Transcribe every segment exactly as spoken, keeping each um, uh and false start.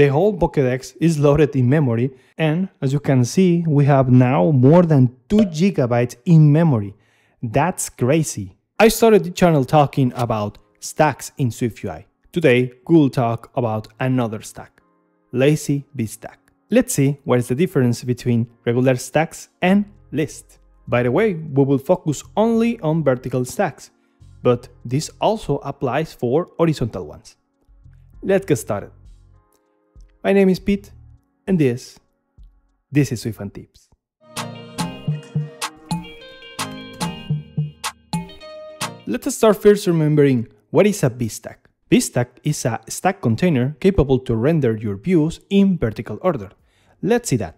The whole Pokédex is loaded in memory, and as you can see, we have now more than two gigabytes in memory. That's crazy. I started the channel talking about stacks in SwiftUI. Today, we'll talk about another stack, LazyVStack. Let's see what is the difference between regular stacks and lists. By the way, we will focus only on vertical stacks, but this also applies for horizontal ones. Let's get started. My name is Pete, and this, this is Swift and Tips. Let's start first remembering what is a VStack. VStack is a stack container capable to render your views in vertical order. Let's see that.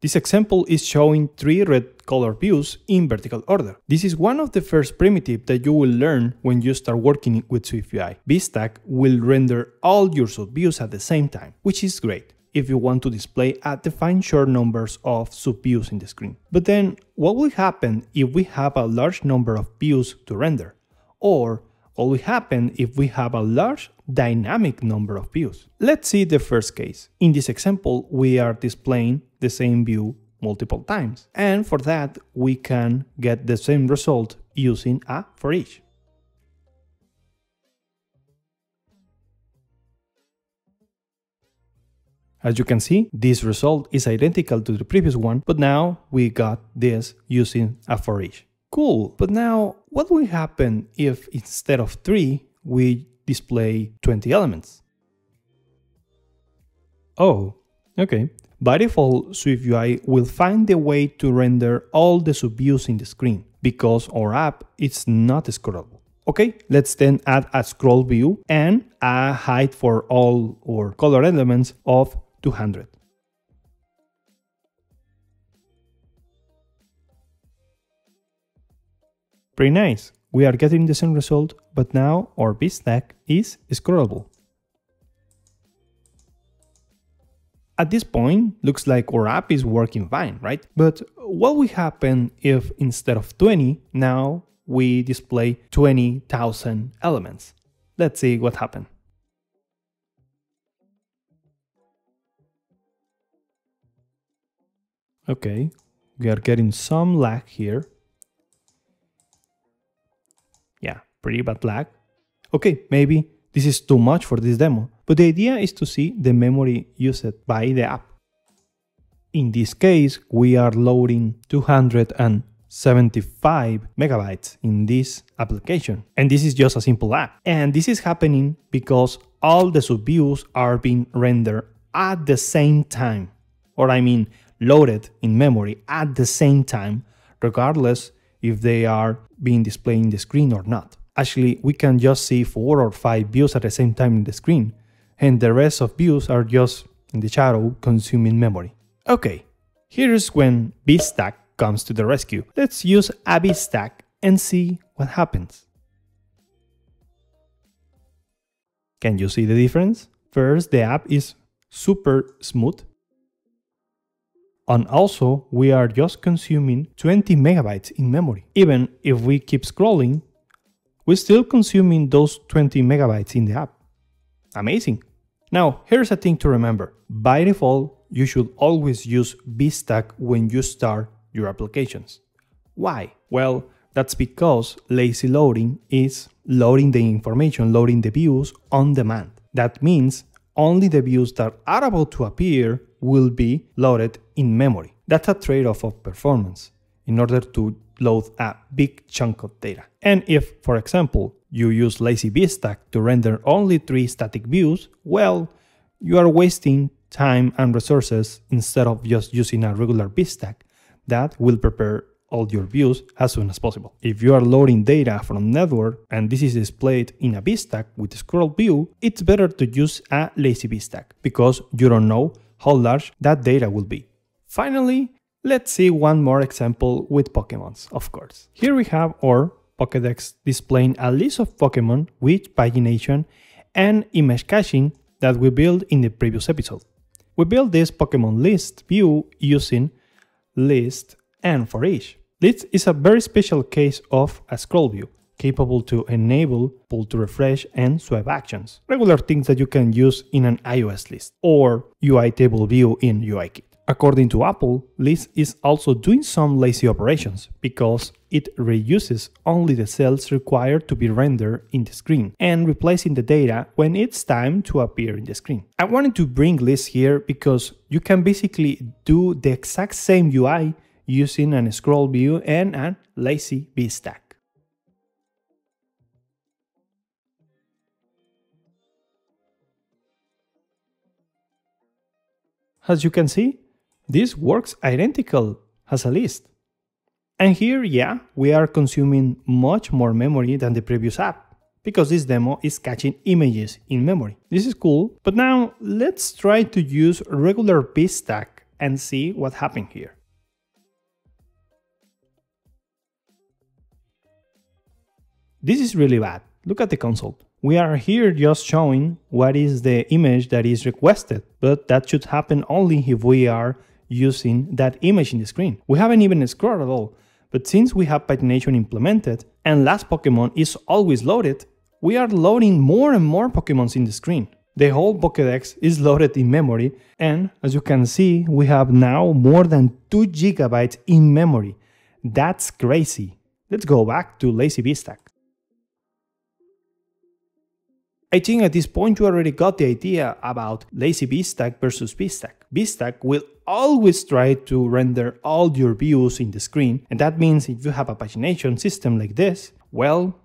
This example is showing three red color views in vertical order. This is one of the first primitives that you will learn when you start working with SwiftUI. VStack will render all your subviews at the same time, which is great if you want to display a defined short numbers of subviews in the screen. But then, what will happen if we have a large number of views to render? Or what will happen if we have a large dynamic number of views? Let's see the first case. In this example, we are displaying the same view multiple times, and for that we can get the same result using a forEach. As you can see, this result is identical to the previous one, but now we got this using a forEach. Cool, but now what will happen if instead of three we display twenty elements? Oh, okay. By default, SwiftUI will find the way to render all the subviews in the screen because our app is not scrollable. Okay, let's then add a scroll view and a height for all our color elements of two hundred. Pretty nice, we are getting the same result, but now our VStack is scrollable. At this point, looks like our app is working fine, right? But what will happen if instead of twenty, now we display twenty thousand elements? Let's see what happened. Okay, we are getting some lag here. Yeah, pretty bad lag. Okay, maybe this is too much for this demo, but the idea is to see the memory used by the app. In this case, we are loading two hundred seventy-five megabytes in this application, and this is just a simple app. And this is happening because all the subviews are being rendered at the same time, or I mean loaded in memory at the same time, regardless if they are being displayed in the screen or not. Actually, we can just see four or five views at the same time in the screen, and the rest of views are just in the shadow consuming memory. Okay, here's when VStack comes to the rescue. Let's use a VStack and see what happens. Can you see the difference? First, the app is super smooth. And also, we are just consuming twenty megabytes in memory. Even if we keep scrolling, we're still consuming those twenty megabytes in the app. Amazing. Now, here's a thing to remember. By default, you should always use VStack when you start your applications. Why? Well, that's because lazy loading is loading the information, loading the views on demand. That means only the views that are about to appear will be loaded in memory. That's a trade-off of performance in order to load a big chunk of data. And if, for example, you use LazyVStack to render only three static views, well, you are wasting time and resources instead of just using a regular VStack that will prepare all your views as soon as possible. If you are loading data from network and this is displayed in a VStack with scroll view, it's better to use a LazyVStack because you don't know how large that data will be. Finally, let's see one more example with Pokémons, of course. Here we have our Pokédex displaying a list of Pokémon with pagination and image caching that we built in the previous episode. We built this Pokémon list view using list and forEach. List is a very special case of a scroll view. capable to enable pull to refresh and swipe actions, regular things that you can use in an iOS list or U I table view in UIKit. According to Apple, List is also doing some lazy operations because it reuses only the cells required to be rendered in the screen and replacing the data when it's time to appear in the screen. I wanted to bring List here because you can basically do the exact same U I using a scroll view and a lazy VStack. As you can see, this works identical as a list. And here, yeah, we are consuming much more memory than the previous app, because this demo is catching images in memory. This is cool, but now let's try to use regular VStack and see what happened here. This is really bad. Look at the console. We are here just showing what is the image that is requested, but that should happen only if we are using that image in the screen. We haven't even scrolled at all, but since we have pagination implemented and last Pokemon is always loaded, we are loading more and more Pokemons in the screen. The whole Pokédex is loaded in memory, and as you can see, we have now more than two gigabytes in memory. That's crazy. Let's go back to LazyVStack. I think at this point you already got the idea about lazy VStack versus VStack. VStack will always try to render all your views in the screen, and that means if you have a pagination system like this, well,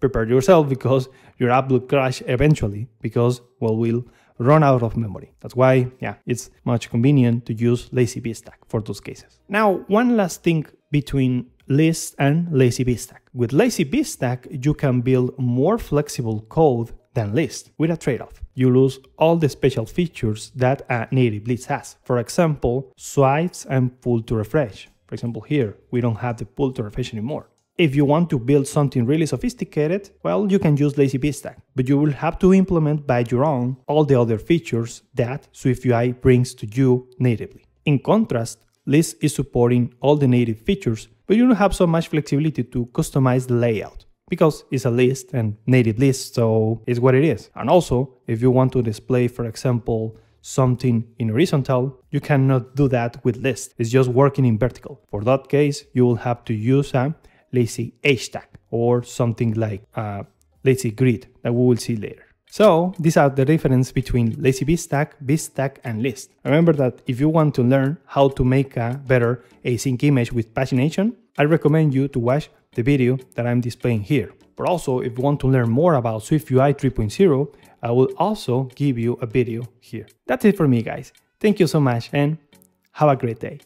prepare yourself because your app will crash eventually because, well, we'll run out of memory. That's why, yeah, it's much convenient to use lazy VStack for those cases. Now, one last thing between List and LazyVStack. With LazyVStack, you can build more flexible code than List with a trade-off. You lose all the special features that a native list has. For example, swipes and pull to refresh. For example, here, we don't have the pull to refresh anymore. If you want to build something really sophisticated, well, you can use LazyVStack, but you will have to implement by your own all the other features that SwiftUI brings to you natively. In contrast, List is supporting all the native features, but you don't have so much flexibility to customize the layout, because it's a list and native list, so it's what it is. And also, if you want to display, for example, something in horizontal, you cannot do that with List. It's just working in vertical. For that case, you will have to use a LazyHStack or something like a lazy grid that we will see later. So these are the differences between LazyVStack, VStack, and List. Remember that if you want to learn how to make a better async image with pagination, I recommend you to watch the video that I'm displaying here. But also, if you want to learn more about SwiftUI three point oh, I will also give you a video here. That's it for me, guys. Thank you so much and have a great day.